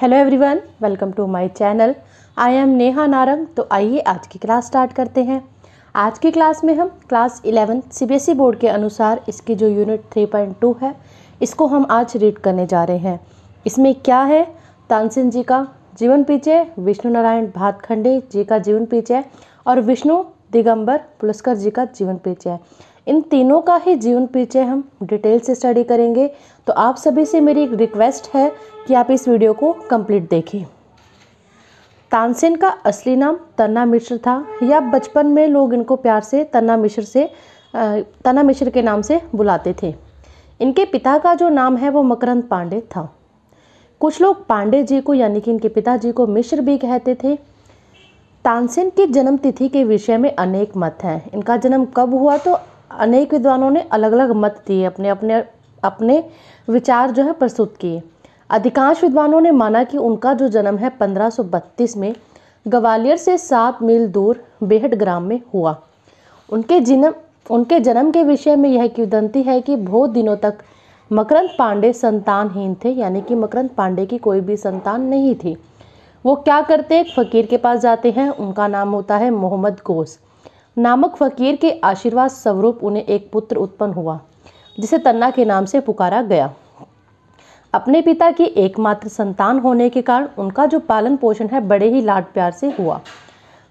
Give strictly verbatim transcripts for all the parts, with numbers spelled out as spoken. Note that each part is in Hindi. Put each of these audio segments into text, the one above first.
Hello everyone, welcome to my channel. I am Neha Narang. तो आइए आज की क्लास स्टार्ट करते हैं। आज की क्लास में हम क्लास इलेवन सीबीएसई बोर्ड के अनुसार इसकी जो यूनिट थ्री पॉइंट टू है इसको हम आज रीड करने जा रहे हैं। इसमें क्या है, तानसेन जी का जीवन परिचय, विष्णु नारायण भातखंडे जी का जीवन परिचय और विष्णु दिगंबर पलुस्कर जी का जीवन परिचय, इन तीनों का ही जीवन परिचय हम डिटेल से स्टडी करेंगे। तो आप सभी से मेरी एक रिक्वेस्ट है कि आप इस वीडियो को कंप्लीट देखें। तानसेन का असली नाम तन्ना मिश्र था, या बचपन में लोग इनको प्यार से तन्ना मिश्र से तन्ना मिश्र के नाम से बुलाते थे। इनके पिता का जो नाम है वो मकरंद पांडे था। कुछ लोग पांडे जी को यानी कि इनके पिताजी को मिश्र भी कहते थे। तानसेन की जन्म तिथि के विषय में अनेक मत हैं। इनका जन्म कब हुआ तो अनेक विद्वानों ने अलग अलग मत दिए, अपने अपने अपने विचार जो है प्रस्तुत किए। अधिकांश विद्वानों ने माना कि उनका जो जन्म है पंद्रह सौ बत्तीस में ग्वालियर से सात मील दूर बेहट ग्राम में हुआ। उनके जन्म उनके जन्म के विषय में यह किंवदंती है कि बहुत दिनों तक मकरंद पांडे संतानहीन थे, यानी कि मकरंद पांडे की कोई भी संतान नहीं थी। वो क्या करते हैं, एक फ़कीर के पास जाते हैं, उनका नाम होता है मोहम्मद ग़ौस नामक फ़कीर के आशीर्वाद स्वरूप उन्हें एक पुत्र उत्पन्न हुआ जिसे तन्ना के नाम से पुकारा गया। अपने पिता की एकमात्र संतान होने के कारण उनका जो पालन पोषण है बड़े ही लाड प्यार से हुआ।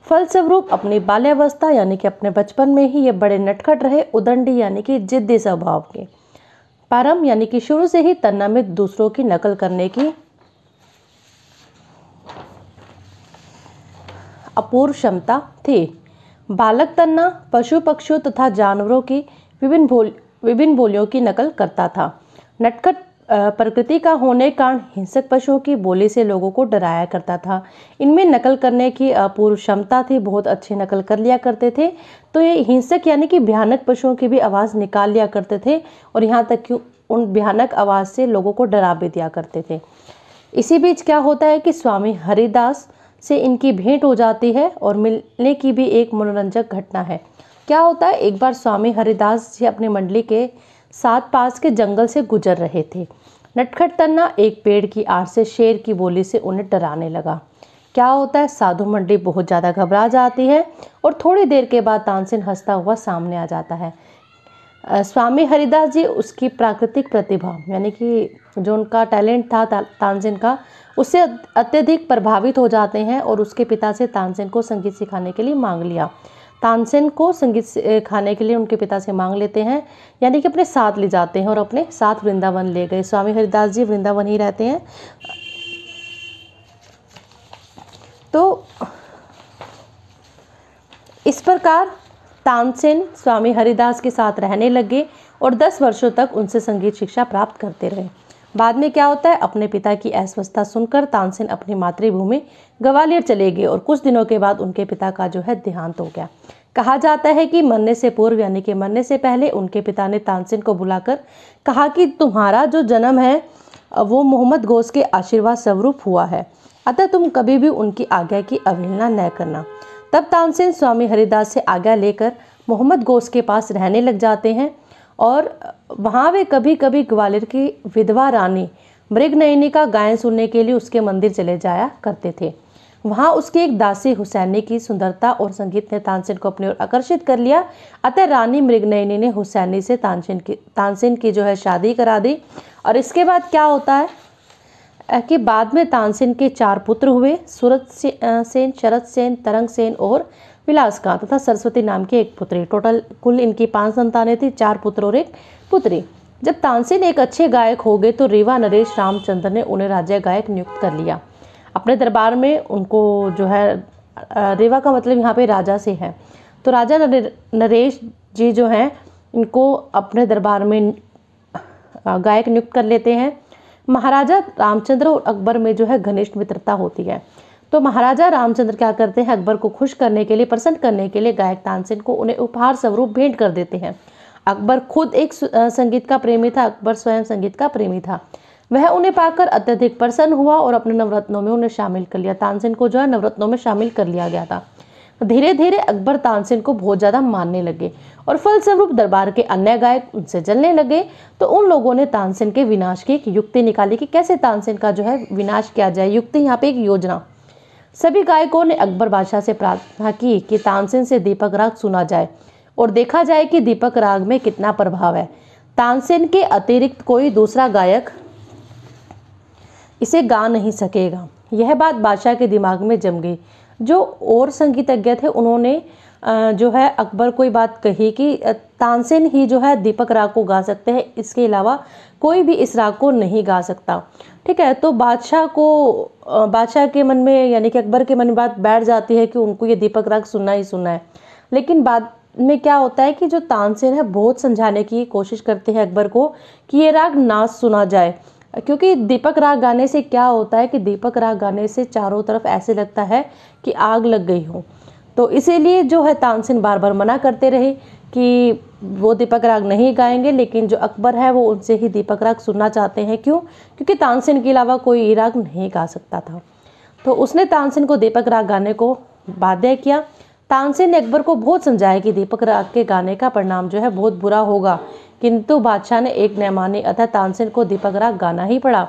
फलस्वरूप अपनी बाल्यावस्था यानी कि अपने बचपन में ही ये बड़े नटखट रहे, उदंडी यानी कि जिद्दी स्वभाव के। परम यानी कि शुरू से ही तन्ना में दूसरों की नकल करने की अपूर्व क्षमता थी। बालक तन्ना पशु पक्षियों तथा जानवरों की विभिन्न बोल विभिन्न बोलियों की नकल करता था। नटखट प्रकृति का होने के कारण हिंसक पशुओं की बोली से लोगों को डराया करता था। इनमें नकल करने की अपूर्व क्षमता थी, बहुत अच्छी नकल कर लिया करते थे। तो ये हिंसक यानी कि भयानक पशुओं की भी आवाज़ निकाल लिया करते थे और यहाँ तक कि उन भयानक आवाज़ से लोगों को डरा भी दिया करते थे। इसी बीच क्या होता है कि स्वामी हरिदास से इनकी भेंट हो जाती है और मिलने की भी एक मनोरंजक घटना है। क्या होता है, एक बार स्वामी हरिदास जी अपनी मंडली के साथ पास के जंगल से गुजर रहे थे। नटखट तन्ना एक पेड़ की आड़ से शेर की बोली से उन्हें डराने लगा। क्या होता है, साधु मंडली बहुत ज़्यादा घबरा जाती है और थोड़ी देर के बाद तानसेन हंसता हुआ सामने आ जाता है। स्वामी हरिदास जी उसकी प्राकृतिक प्रतिभा यानी कि जो उनका टैलेंट था तानसेन का, उससे अत्यधिक प्रभावित हो जाते हैं और उसके पिता से तानसेन को संगीत सिखाने के लिए मांग लिया। तानसेन को संगीत सिखाने के लिए उनके पिता से मांग लेते हैं, यानी कि अपने साथ ले जाते हैं और अपने साथ वृंदावन ले गए। स्वामी हरिदास जी वृंदावन ही रहते हैं। तो इस प्रकार तानसेन स्वामी हरिदास के साथ रहने लगे और दस वर्षों तक उनसे संगीत शिक्षा प्राप्त करते रहे। बाद में क्या होता है, अपने पिता की अस्वस्थता सुनकर तानसेन अपनी मातृभूमि ग्वालियर चले गए और कुछ दिनों के बाद उनके पिता का जो है देहांत हो गया। कहा जाता है कि मरने से पूर्व यानी कि मरने से पहले उनके पिता ने तानसेन को बुलाकर कहा कि तुम्हारा जो जन्म है वो मोहम्मद ग़ौस के आशीर्वाद स्वरूप हुआ है, अतः तुम कभी भी उनकी आज्ञा की अवहेलना न करना। तब तानसेन स्वामी हरिदास से आज्ञा लेकर मोहम्मद ग़ौस के पास रहने लग जाते हैं और वहाँ वे कभी कभी ग्वालियर की विधवा रानी मृगनयनी का गायन सुनने के लिए उसके मंदिर चले जाया करते थे। वहाँ उसकी एक दासी हुसैनी की सुंदरता और संगीत ने तानसेन को अपनी ओर आकर्षित कर लिया, अतः रानी मृगनयनी ने हुसैनी से तानसेन की तानसेन की जो है शादी करा दी। और इसके बाद क्या होता है कि बाद में तानसेन के चार पुत्र हुए, सूरज सेन, शरद सेन, तरंग सेन और विलासका तथा सरस्वती नाम की एक पुत्री। टोटल कुल इनकी पांच संतानें थी, चार पुत्र और एक पुत्री। जब तानसेन एक अच्छे गायक हो गए तो रीवा नरेश रामचंद्र ने उन्हें राज्य गायक नियुक्त कर लिया। अपने दरबार में उनको जो है, रीवा का मतलब यहाँ पे राजा से है, तो राजा नरेश जी जो हैं इनको अपने दरबार में गायक नियुक्त कर लेते हैं। महाराजा रामचंद्र और अकबर में जो है घनिष्ठ मित्रता होती है। तो महाराजा रामचंद्र क्या करते हैं, अकबर को खुश करने के लिए, प्रसन्न करने के लिए गायक तानसेन को उन्हें उपहार स्वरूप भेंट कर देते हैं। अकबर खुद एक संगीत का प्रेमी था, अकबर स्वयं संगीत का प्रेमी था। वह उन्हें पाकर अत्यधिक प्रसन्न हुआ और अपने नवरत्नों में उन्हें शामिल कर लिया। तानसेन को जो है नवरत्नों में शामिल कर लिया गया था। धीरे धीरे अकबर तानसेन को बहुत ज़्यादा मानने लगे और फलस्वरूप दरबार के अन्य गायक उनसे जलने लगे। तो उन लोगों ने तानसेन के विनाश की एक युक्ति निकाली कि कैसे तानसेन का जो है विनाश किया जाए। युक्ति यहाँ पे एक योजना। सभी गायकों ने अकबर बादशाह से प्रार्थना की कि तानसेन से दीपक राग सुना जाए और देखा जाए कि दीपक राग में कितना प्रभाव है। तानसेन के अतिरिक्त कोई दूसरा गायक इसे गा नहीं सकेगा। यह बात बादशाह के दिमाग में जम गई। जो और संगीतज्ञ थे उन्होंने जो है अकबर को बात कही कि तानसेन ही जो है दीपक राग को गा सकते हैं, इसके अलावा कोई भी इस राग को नहीं गा सकता। ठीक है, तो बादशाह को बादशाह के मन में यानी कि अकबर के मन में बात बैठ जाती है कि उनको ये दीपक राग सुनना ही सुनना है। लेकिन बाद में क्या होता है कि जो तानसेन है बहुत समझाने की कोशिश करते हैं अकबर को कि ये राग ना सुना जाए, क्योंकि दीपक राग गाने से क्या होता है कि दीपक राग गाने से चारों तरफ ऐसे लगता है कि आग लग गई हो। तो इसीलिए जो है तानसेन बार बार मना करते रहे कि वो दीपक राग नहीं गाएंगे। लेकिन जो अकबर है वो उनसे ही दीपक राग सुनना चाहते हैं। क्यों? क्योंकि तानसेन के अलावा कोई राग नहीं गा सकता था। तो उसने तानसेन को दीपक राग गाने को बाध्य किया। तानसेन ने अकबर को बहुत समझाया कि दीपक राग के गाने का परिणाम जो है बहुत बुरा होगा, किंतु बादशाह ने एक न माने, अतः तानसेन को दीपक राग गाना ही पड़ा।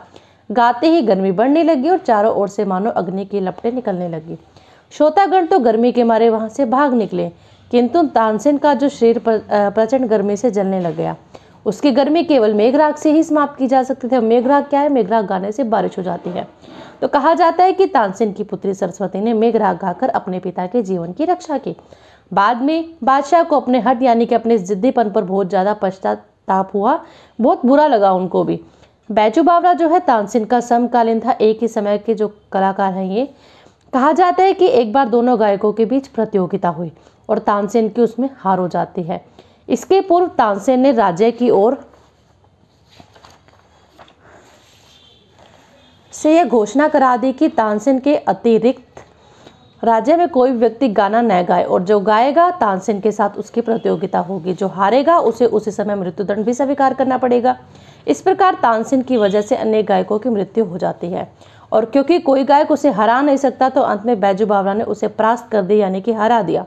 गाते ही गर्मी बढ़ने लगी और चारों ओर से मानो अग्नि की लपटें निकलने लगी। श्रोतागण तो गर्मी के मारे वहां से भाग निकले, किंतु तानसेन का जो शरीर प्रचंड गर्मी से जलने लग गया। उसकी गर्मी केवल मेघराग से ही समाप्त की जा सकती थी। मेघराग क्या है? मेघराग गाने से बारिश हो जाती है। तो कहा जाता है कि तानसेन की पुत्री सरस्वती ने मेघराग गाकर अपने पिता के जीवन की रक्षा की। बाद में बादशाह को अपने हट यानी कि अपने जिद्दीपन पर बहुत ज़्यादा पश्चाताप हुआ, बहुत बुरा लगा उनको भी। बैजू बावरा जो है तानसेन का समकालीन था, एक ही समय के जो कलाकार हैं ये। कहा जाता है कि एक बार दोनों गायकों के बीच प्रतियोगिता हुई और तानसेन की उसमें हार हो जाती है। इसके पूर्व तानसेन ने राज्य की ओर से यह घोषणा करा दी कि तानसेन के अतिरिक्त राज्य में कोई व्यक्ति गाना न गाए और जो गाएगा तानसेन के साथ उसकी प्रतियोगिता होगी। जो हारेगा उसे उसी समय मृत्युदंड भी स्वीकार करना पड़ेगा। इस प्रकार तानसेन की वजह से अन्य गायकों की मृत्यु हो जाती है और क्योंकि कोई गायक उसे हरा नहीं सकता तो अंत में बैजू बावरा ने उसे परास्त कर दिया यानी कि हरा दिया।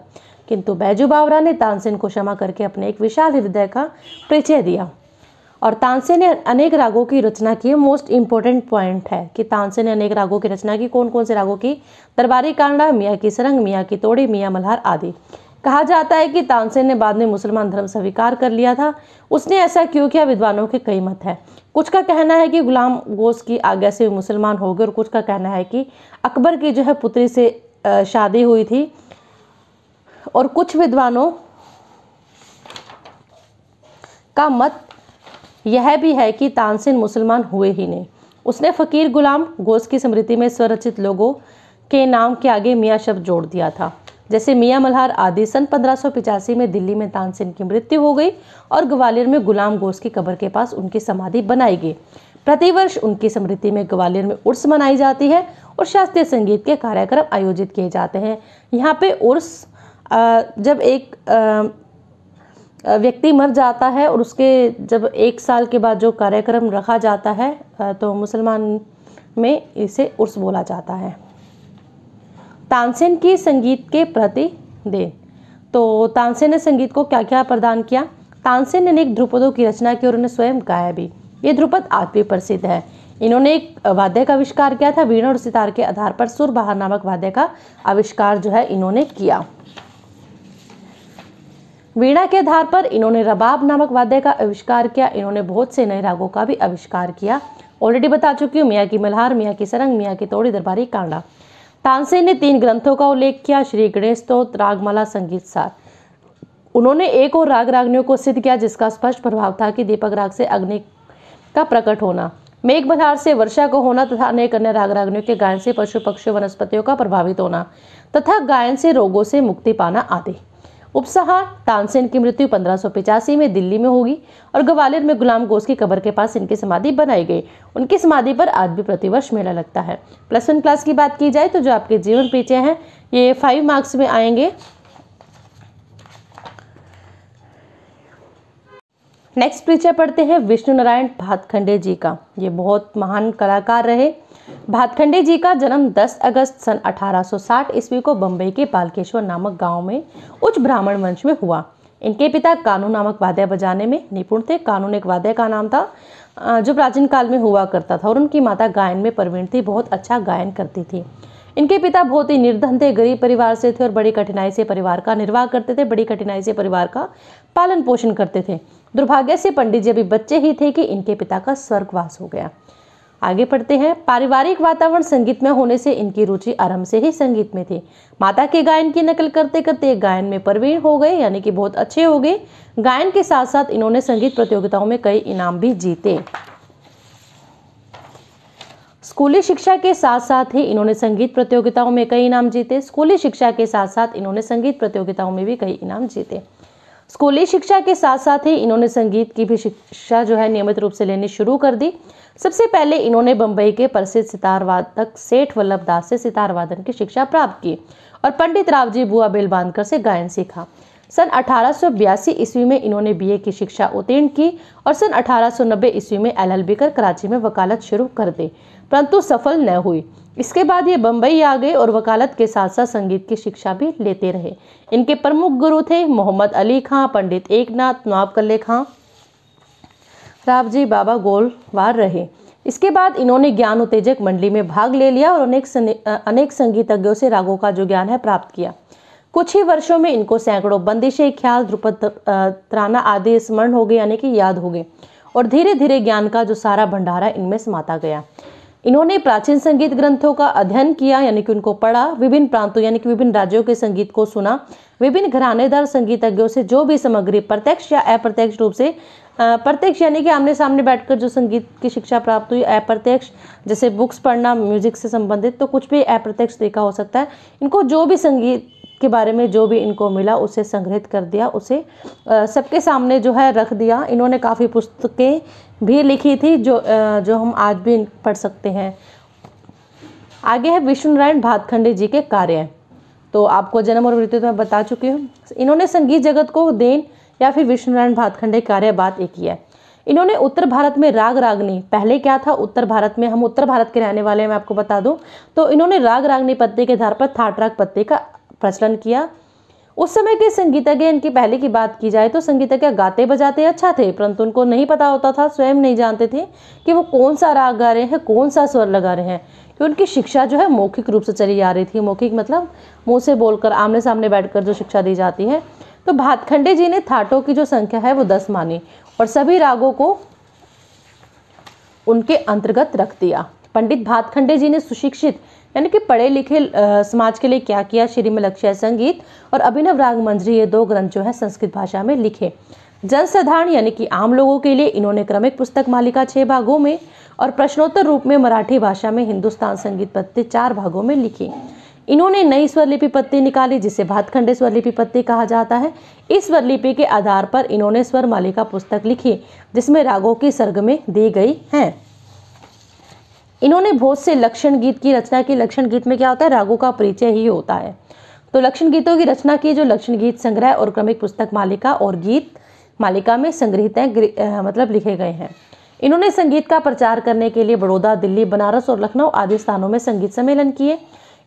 किंतु बैजू बावरा ने तानसेन को क्षमा करके अपने एक विशाल हृदय का परिचय दिया और तानसेन ने अनेक रागों की रचना की। मोस्ट इम्पोर्टेंट पॉइंट है कि तानसेन ने अनेक रागों की रचना की। कौन कौन से रागों की? दरबारी कानडा, मियाँ की सरंग, मियाँ की तोड़ी, मियाँ मल्हार आदि। कहा जाता है कि तानसेन ने बाद में मुसलमान धर्म स्वीकार कर लिया था। उसने ऐसा क्यों किया, विद्वानों के कई मत हैं। कुछ का कहना है कि गुलाम गौस की आज्ञा से मुसलमान हो गए और कुछ का कहना है कि अकबर की जो है पुत्री से शादी हुई थी और कुछ विद्वानों का मत यह भी है कि तानसेन मुसलमान हुए ही नहीं। उसने फ़कीर गुलाम गौस की स्मृति में स्वरचित लोगों के नाम के आगे मियाँ शब्द जोड़ दिया था, जैसे मियाँ मल्हार आदि। सन पंद्रह सौ पिचासी में दिल्ली में तानसेन की मृत्यु हो गई और ग्वालियर में गुलाम गौस की कब्र के पास उनकी समाधि बनाई गई। प्रतिवर्ष उनकी स्मृति में ग्वालियर में उर्स मनाई जाती है और शास्त्रीय संगीत के कार्यक्रम आयोजित किए जाते हैं। यहाँ पे उर्स जब एक व्यक्ति मर जाता है और उसके जब एक साल के बाद जो कार्यक्रम रखा जाता है तो मुसलमान में इसे उर्स बोला जाता है। तानसेन की संगीत के प्रति देन। तो तानसेन ने संगीत को क्या क्या प्रदान किया? तानसेन ने अनेक ध्रुपदों की रचना की और उन्हें स्वयं गाया भी। ये ध्रुपद आज भी प्रसिद्ध है। इन्होंने एक वाद्य का आविष्कार किया था। वीणा और सितार के आधार पर सुर बहार नामक वाद्य का आविष्कार जो है इन्होंने किया। वीणा के आधार पर इन्होंने रबाब नामक वाद्य का आविष्कार किया। इन्होंने बहुत से नए रागों का भी आविष्कार किया। ऑलरेडी बता चुकी हूँ, मियाँ की मल्हार, मियाँ की सरंग, मियाँ की तोड़ी, दरबारी कांडा। तानसेन ने तीन ग्रंथों का उल्लेख किया, श्री गणेश स्तोत्र, रागमाला, संगीत सार। उन्होंने एक और राग रागनियों को सिद्ध किया जिसका स्पष्ट प्रभाव था कि दीपक राग से अग्नि का प्रकट होना, मेघ मल्हार से वर्षा को होना तथा अनेक अन्य राग रागनियों के गायन से पशु पक्षियों वनस्पतियों का प्रभावित होना तथा गायन से रोगों से मुक्ति पाना आदि। उपसहार। तानसेन की मृत्यु पंद्रह सौ पिचासी में दिल्ली में होगी और ग्वालियर में गुलाम गौस की कब्र के पास इनकी समाधि बनाई गई। उनकी समाधि पर आज भी प्रतिवर्ष मेला लगता है। प्लस वन क्लास की बात की जाए तो जो आपके जीवन परिचय हैं ये फाइव मार्क्स में आएंगे। नेक्स्ट परिचय पढ़ते हैं विष्णु नारायण भातखंडे जी का। ये बहुत महान कलाकार रहे। भातखंडे जी का जन्म दस अगस्त सन अठारह सौ साठ ईस्वी को बम्बई के पालकेश्वर नामक गांव में उच्च ब्राह्मण वंश में हुआ। इनके पिता कानून नामक वाद्य बजाने में निपुण थे। कानून एक वाद्य का नाम था जो प्राचीन काल में हुआ करता था, और उनकी माता गायन में प्रवीण थी, बहुत अच्छा गायन करती थी। इनके पिता बहुत ही निर्धन थे, गरीब परिवार से थे और बड़ी कठिनाई से परिवार का निर्वाह करते थे, बड़ी कठिनाई से परिवार का पालन पोषण करते थे। दुर्भाग्य से पंडित जी अभी बच्चे ही थे कि इनके पिता का स्वर्गवास हो गया। आगे पढ़ते हैं, पारिवारिक वातावरण संगीत में होने से इनकी रुचि आरंभ से ही संगीत में थी। माता के गायन की नकल करते करते गायन में प्रवीण हो गए, यानी कि बहुत अच्छे हो गए। गायन के साथ साथ इन्होंने संगीत प्रतियोगिताओं में कई इनाम भी जीते। स्कूली शिक्षा के साथ साथ ही इन्होंने संगीत प्रतियोगिताओं में कई इनाम जीते। स्कूली शिक्षा के साथ साथ इन्होंने संगीत प्रतियोगिताओं में भी कई इनाम जीते। स्कूली शिक्षा के साथ साथ ही इन्होंने संगीत की भी शिक्षा जो है नियमित रूप से लेनी शुरू कर दी। सबसे पहले इन्होंने बम्बई के प्रसिद्ध सितार वादक सेठ वल्लभ दास से सितार वादन की शिक्षा प्राप्त की और पंडित रावजी बुआ बेल बांधकर से गायन सीखा। सन अठारह सौ बयासी ईस्वी में इन्होंने बीए की शिक्षा उत्तीर्ण की और सन अठारह सौ नब्बे ईस्वी में एल एल बी कर कराची में वकालत शुरू कर दी, परंतु सफल न हुई। इसके बाद ये बम्बई आ गए और वकालत के साथ साथ संगीत की शिक्षा भी लेते रहे। इनके प्रमुख गुरु थे मोहम्मद अली खां, पंडित एकनाथ, नवाब कल्ले खान, रावजी बाबा गोलवार रहे। इसके बाद इन्होंने ज्ञान उत्तेजक मंडली में भाग ले लिया और अनेक अनेक संगीतज्ञों से रागों का जो ज्ञान है प्राप्त किया। कुछ ही वर्षों में इनको सैकड़ों बंदिशें, ख्याल, ध्रुपद, तराना आदि स्मरण हो गए, यानी कि याद हो गए, और धीरे धीरे ज्ञान का जो सारा भंडारा इनमें समाता गया। इन्होंने प्राचीन संगीत ग्रंथों का अध्ययन किया, यानी कि उनको पढ़ा, विभिन्न प्रांतों यानी कि विभिन्न राज्यों के संगीत को सुना, विभिन्न घरानेदार संगीतज्ञों से जो भी सामग्री प्रत्यक्ष या अप्रत्यक्ष रूप से, प्रत्यक्ष यानी कि आमने सामने बैठकर जो संगीत की शिक्षा प्राप्त हुई, अप्रत्यक्ष जैसे बुक्स पढ़ना म्यूजिक से संबंधित, तो कुछ भी अप्रत्यक्ष तरीका हो सकता है, इनको जो भी संगीत के बारे में जो भी इनको मिला उसे संग्रहित कर दिया, उसे सबके सामने जो है रख दिया। इन्होंने काफ़ी पुस्तकें भी लिखी थी जो आ, जो हम आज भी पढ़ सकते हैं। आगे है विष्णु नारायण भातखंडे जी के कार्य। तो आपको जन्म और मृत्यु तो मैं बता चुकी हूँ। इन्होंने संगीत जगत को देन या फिर विष्णु नारायण भातखंडे कार्य बात एक ही है। इन्होंने उत्तर भारत में राग रागनी, पहले क्या था उत्तर भारत में, हम उत्तर भारत के रहने वाले हैं मैं आपको बता दूँ, तो इन्होंने राग रागनी पत्ते के आधार पर थाट राग पत्ते का प्रचलन किया। उस समय के संगीतज्ञ, इनकी पहले की बात की जाए तो संगीतज्ञ गाते बजाते अच्छा थे, परंतु उनको नहीं पता होता था, स्वयं नहीं जानते थे कि वो कौन सा राग गा रहे हैं, कौन सा स्वर लगा रहे हैं, कि उनकी शिक्षा जो है मौखिक रूप से चली आ रही थी। मौखिक मतलब मुंह से बोलकर आमने सामने बैठकर जो शिक्षा दी जाती है। तो भातखंडे जी ने थाटों की जो संख्या है वो दस मानी और सभी रागों को उनके अंतर्गत रख दिया। पंडित भातखंडे जी ने सुशिक्षित यानी कि पढ़े लिखे समाज के लिए क्या किया, श्री में लक्ष्य संगीत और अभिनव राग मंजरी, ये दो ग्रंथ जो है संस्कृत भाषा में लिखे। जनसाधारण यानी कि आम लोगों के लिए इन्होंने क्रमिक पुस्तक मालिका छः भागों में और प्रश्नोत्तर रूप में मराठी भाषा में हिंदुस्तान संगीत पत्ते चार भागों में लिखी। इन्होंने नई स्वरलिपि पत्ती निकाली जिसे भातखंडे स्वरलिपि पत्ती कहा जाता है। इस स्वरलिपि के आधार पर इन्होंने स्वर मालिका पुस्तक लिखी जिसमें रागों की सरगमें दी गई हैं। इन्होंने बहुत से लक्षण गीत की रचना की। लक्षण गीत में क्या होता है, रागों का परिचय ही होता है। तो लक्षण गीतों की रचना की, जो लक्षण गीत संग्रह और क्रमिक पुस्तक मालिका और गीत मालिका में संग्रहित हैं, मतलब लिखे गए हैं। इन्होंने संगीत का प्रचार करने के लिए बड़ौदा, दिल्ली, बनारस और लखनऊ आदि स्थानों में संगीत सम्मेलन किए।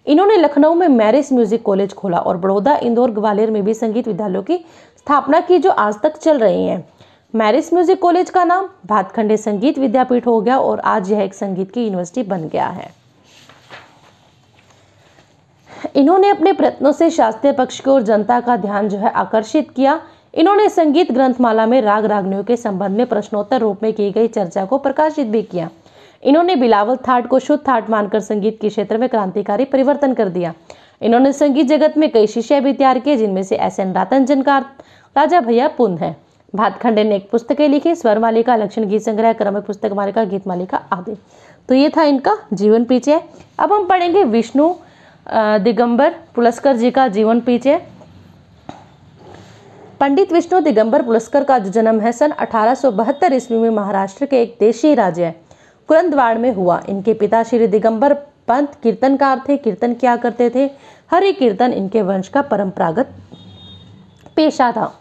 इन्होंने लखनऊ में मैरिस म्यूजिक कॉलेज खोला और बड़ौदा, इंदौर, ग्वालियर में भी संगीत विद्यालयों की स्थापना की जो आज तक चल रही हैं। मैरिस म्यूजिक कॉलेज का नाम भातखंडे संगीत विद्यापीठ हो गया और आज यह एक संगीत की यूनिवर्सिटी बन गया है। इन्होंने अपने प्रयत्नों से शास्त्रीय पक्ष की ओर जनता का ध्यान जो है आकर्षित किया। इन्होंने संगीत ग्रंथमाला में राग रागनियों के संबंध में प्रश्नोत्तर रूप में की गई चर्चा को प्रकाशित भी किया। इन्होंने बिलावल थाट को शुद्ध थाट मानकर संगीत के क्षेत्र में क्रांतिकारी परिवर्तन कर दिया। इन्होंने संगीत जगत में कई शिष्य भी तैयार किए जिनमें से एस एन रातनजन का राजा भैया पुन है। भातखंडे ने एक पुस्तकें लिखी, स्वर मालिका, लक्षण गीत संग्रह, क्रमिक पुस्तक मालिका, गीत मालिका आदि। तो ये था इनका जीवन परिचय। अब हम पढ़ेंगे विष्णु दिगंबर पलुस्कर जी का जीवन परिचय। पंडित विष्णु दिगंबर पलुस्कर का जो जन्म है सन अठारह सौ बहत्तर ईस्वी में महाराष्ट्र के एक देशी राज्य कुरंदवाड़ में हुआ। इनके पिता श्री दिगंबर पंत कीर्तनकार थे। कीर्तन क्या करते थे, हरि कीर्तन इनके वंश का परंपरागत पेशा था।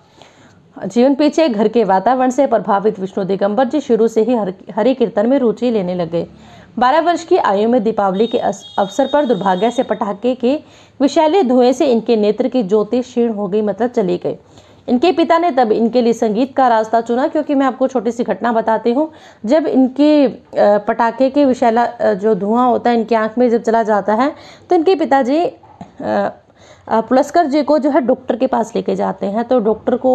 जीवन पीछे घर के वातावरण से प्रभावित विष्णु दिगंबर जी शुरू से ही हरि कीर्तन में रुचि लेने लगे। बारह वर्ष की आयु में दीपावली के अवसर पर दुर्भाग्य से पटाखे के विषैले धुएं से इनके नेत्र की ज्योति क्षीण हो गई, मतलब चली गई। इनके पिता ने तब इनके लिए संगीत का रास्ता चुना, क्योंकि मैं आपको छोटी सी घटना बताती हूँ। जब इनके पटाखे के विषैला जो धुआं होता है इनकी आंख में जब चला जाता है तो इनके पिताजी पुलस्कर जी को जो है डॉक्टर के पास लेके जाते हैं। तो डॉक्टर को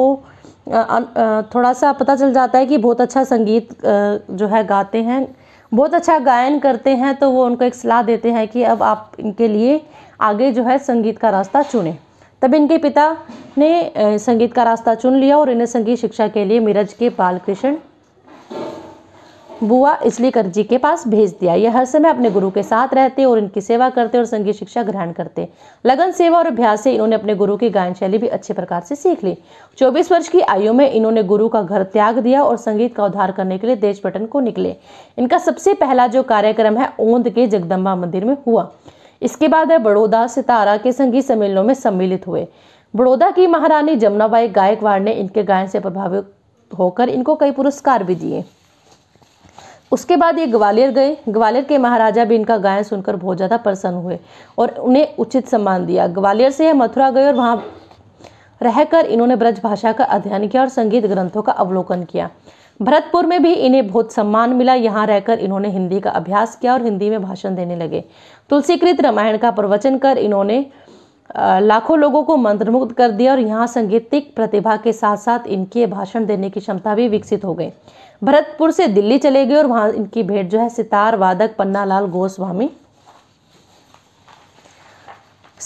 थोड़ा सा पता चल जाता है कि बहुत अच्छा संगीत जो है गाते हैं, बहुत अच्छा गायन करते हैं, तो वो उनको एक सलाह देते हैं कि अब आप इनके लिए आगे जो है संगीत का रास्ता चुनें। तब इनके पिता ने संगीत का रास्ता चुन लिया और इन्हें संगीत शिक्षा के लिए मिरज के बालकृष्ण बुआ इसलीकर जी के पास भेज दिया। यह हर समय अपने गुरु के साथ रहते और इनकी सेवा करते और संगीत शिक्षा ग्रहण करते। लगन, सेवा और अभ्यास से इन्होंने अपने गुरु की गायन शैली भी अच्छे प्रकार से सीख ली। चौबीस वर्ष की आयु में इन्होंने गुरु का घर त्याग दिया और संगीत का उद्धार करने के लिए देश पर्यटन को निकले। इनका सबसे पहला जो कार्यक्रम है ओंद के जगदम्बा मंदिर में हुआ। इसके बाद वह बड़ौदा सितारा के संगीत सम्मेलनों में सम्मिलित हुए। बड़ौदा की महारानी जमुनाबाई गायकवाड़ ने इनके गायन से प्रभावित होकर इनको कई पुरस्कार भी दिए। उसके बाद ये ग्वालियर गए। ग्वालियर के महाराजा भी इनका गायन सुनकर बहुत ज़्यादा प्रसन्न हुए और उन्हें उचित सम्मान दिया। ग्वालियर से मथुरा गए और वहाँ रहकर इन्होंने ब्रज भाषा का अध्ययन किया और संगीत ग्रंथों का अवलोकन किया। भरतपुर में भी इन्हें बहुत सम्मान मिला। यहाँ रहकर इन्होंने हिंदी का अभ्यास किया और हिंदी में भाषण देने लगे। तुलसीकृत रामायण का प्रवचन कर इन्होंने लाखों लोगों को मंत्रमुग्ध कर दिया और यहाँ सांगीतिक प्रतिभा के साथ साथ इनके भाषण देने की क्षमता भी विकसित हो गई। भरतपुर से दिल्ली चले गए और वहाँ इनकी भेंट जो है सितार वादक पन्नालाल गोस्वामी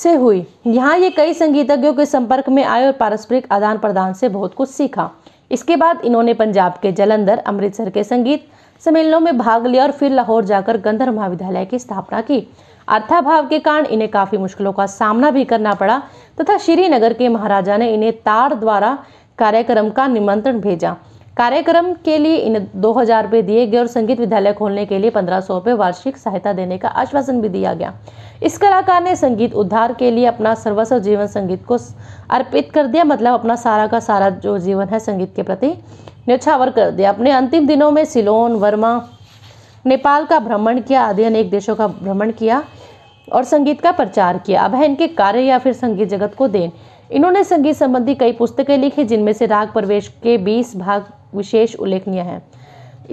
से हुई। यहाँ ये कई संगीतज्ञों के संपर्क में आए और पारस्परिक आदान प्रदान से बहुत कुछ सीखा। इसके बाद इन्होंने पंजाब के जालंधर, अमृतसर के संगीत सम्मेलनों में भाग लिया और फिर लाहौर जाकर गंधर्व महाविद्यालय की स्थापना की। अर्थाभाव के कारण इन्हें काफ़ी मुश्किलों का सामना भी करना पड़ा तथा श्रीनगर के महाराजा ने इन्हें तार द्वारा कार्यक्रम का निमंत्रण भेजा। कार्यक्रम के लिए इन्हें दो हजार रुपये दिए गए और संगीत विद्यालय खोलने के लिए पंद्रह सौ रुपये वार्षिक सहायता देने का आश्वासन भी दिया गया। इस कलाकार ने संगीत उद्धार के लिए अपना सर्वस्व जीवन संगीत को अर्पित कर दिया, मतलब अपना सारा का सारा जो जीवन है संगीत के प्रति न्यौछावर कर दिया। अपने अंतिम दिनों में सिलोन, वर्मा, नेपाल का भ्रमण किया आदि अनेक देशों का भ्रमण किया और संगीत का प्रचार किया। अब है इनके कार्य या फिर संगीत जगत को देन। इन्होंने संगीत संबंधी कई पुस्तकें लिखी, जिनमें से राग प्रवेश के बीस भाग विशेष उल्लेखनीय हैं।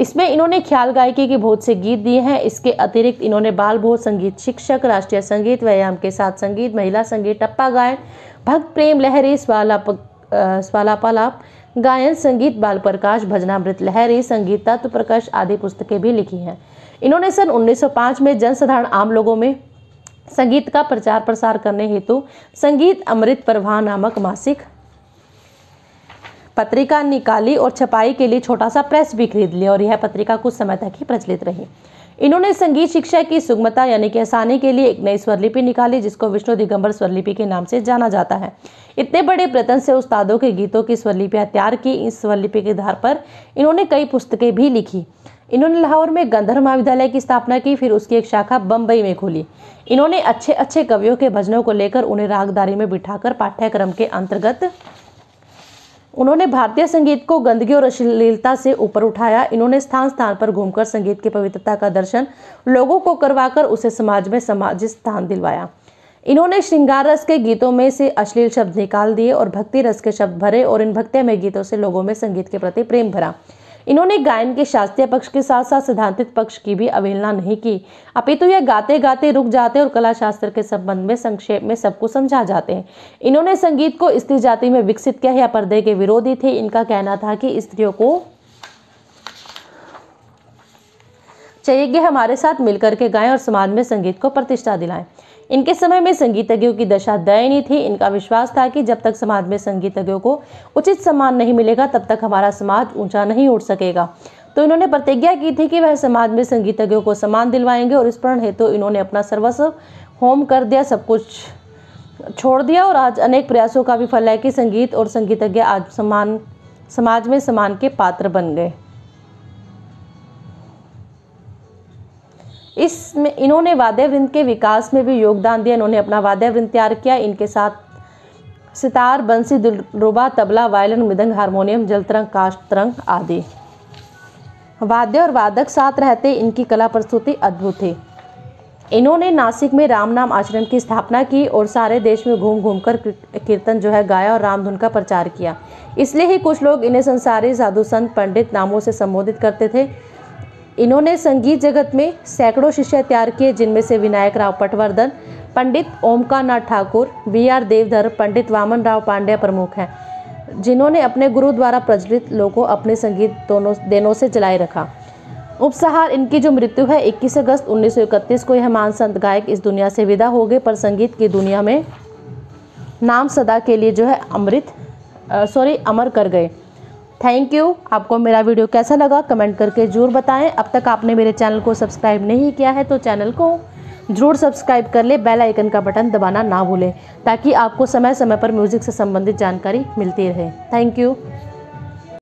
इसमें इन्होंने ख्याल गायकी के बहुत से गीत दिए हैं। इसके अतिरिक्त इन्होंने बाल भोज, संगीत शिक्षक, राष्ट्रीय संगीत, व्यायाम के साथ संगीत, महिला संगीत, टप्पा गायन, भक्त प्रेम लहरी, स्वालाप स्वालापालाप गायन संगीत, बाल प्रकाश, भजनामृत लहरी, संगीत तत्व प्रकाश आदि पुस्तकें भी लिखी हैं। इन्होंने सन उन्नीस सौ पाँच में जनसाधारण आम लोगों में संगीत का प्रचार प्रसार करने हेतु संगीत अमृत प्रवाह नामक मासिक पत्रिका निकाली और छपाई के लिए छोटा सा प्रेस भी खरीद लिया और यह पत्रिका कुछ समय तक ही प्रचलित रही। इन्होंने संगीत शिक्षा की सुगमता यानी कि आसानी के लिए एक नई स्वरलिपि निकाली, जिसको विष्णु दिगंबर स्वरलिपि के नाम से जाना जाता है। इतने बड़े प्रयत्न से उस्तादों के गीतों की स्वरलिपियाँ तैयार की। इस स्वरलिपि के आधार पर इन्होंने कई पुस्तकें भी लिखी। इन्होंने लाहौर में गंधर्व महाविद्यालय की स्थापना की, फिर उसकी एक शाखा बम्बई में खोली। इन्होंने अच्छे अच्छे कवियों के भजनों को लेकर उन्हें रागदारी में बिठाकर पाठ्यक्रम के अंतर्गत उन्होंने भारतीय संगीत को गंदगी और अश्लीलता से ऊपर उठाया। इन्होंने स्थान स्थान पर घूमकर संगीत की पवित्रता का दर्शन लोगों को करवाकर उसे समाज में सामाजिक स्थान दिलवाया। इन्होंने श्रृंगार रस के गीतों में से अश्लील शब्द निकाल दिए और भक्ति रस के शब्द भरे और इन भक्तिमय गीतों से लोगों में संगीत के प्रति प्रेम भरा। इन्होंने गायन के शास्त्रीय पक्ष के साथ साथ सिद्धांतिक पक्ष की भी अवहेलना नहीं की, अपितु यह गाते गाते रुक जाते और कला शास्त्र के संबंध में संक्षेप में सबको समझा जाते हैं। इन्होंने संगीत को स्त्री जाति में विकसित किया या पर्दे के विरोधी थे। इनका कहना था कि स्त्रियों को चाहिए कि हमारे साथ मिलकर के गाएं और समाज में संगीत को प्रतिष्ठा दिलाएं। इनके समय में संगीतज्ञों की दशा दयनीय थी। इनका विश्वास था कि जब तक समाज में संगीतज्ञों को उचित सम्मान नहीं मिलेगा तब तक हमारा समाज ऊंचा नहीं उठ सकेगा। तो इन्होंने प्रतिज्ञा की थी कि वह समाज में संगीतज्ञों को सम्मान दिलवाएंगे और इस प्रण हेतु तो इन्होंने अपना सर्वस्व होम कर दिया, सब कुछ छोड़ दिया। और आज अनेक प्रयासों का भी फल है कि संगीत और संगीतज्ञ आज समान समाज में सम्मान के पात्र बन गए। इसमें इन्होंने वाद्य वृंद के विकास में भी योगदान दिया। इन्होंने अपना वाद्य वृंद तैयार किया। इनके साथ सितार, बंसी, दिलरुबा, तबला, वायलिन, मृदंग, हारमोनियम, जलतरंग, काष्ठतरंग आदि। वाद्य और वादक साथ रहते इनकी कला प्रस्तुति अद्भुत थी। इन्होंने नासिक में राम नाम आश्रम की स्थापना की और सारे देश में घूम घूम कर कीर्तन जो है गाया और रामधुन का प्रचार किया। इसलिए ही कुछ लोग इन्हें संसारी, साधु, संत, पंडित नामों से संबोधित करते थे। इन्होंने संगीत जगत में सैकड़ों शिष्य तैयार किए, जिनमें से विनायक राव पटवर्धन, पंडित ओमकारनाथ ठाकुर, बी आर देवधर, पंडित वामन राव पांड्या प्रमुख हैं, जिन्होंने अपने गुरु द्वारा प्रज्वलित लोगों अपने संगीत दोनों देनों से चलाए रखा। उपसहार इनकी जो मृत्यु है इक्कीस अगस्त उन्नीस सौ इकतीस को, यह महान संत गायक इस दुनिया से विदा हो गए, पर संगीत की दुनिया में नाम सदा के लिए जो है अमृत सॉरी अमर कर गए। Thank you. आपको मेरा वीडियो कैसा लगा कमेंट करके ज़रूर बताएं। अब तक आपने मेरे चैनल को सब्सक्राइब नहीं किया है तो चैनल को जरूर सब्सक्राइब कर ले। बेल आइकन का बटन दबाना ना भूलें ताकि आपको समय समय पर म्यूज़िक से संबंधित जानकारी मिलती रहे। Thank you.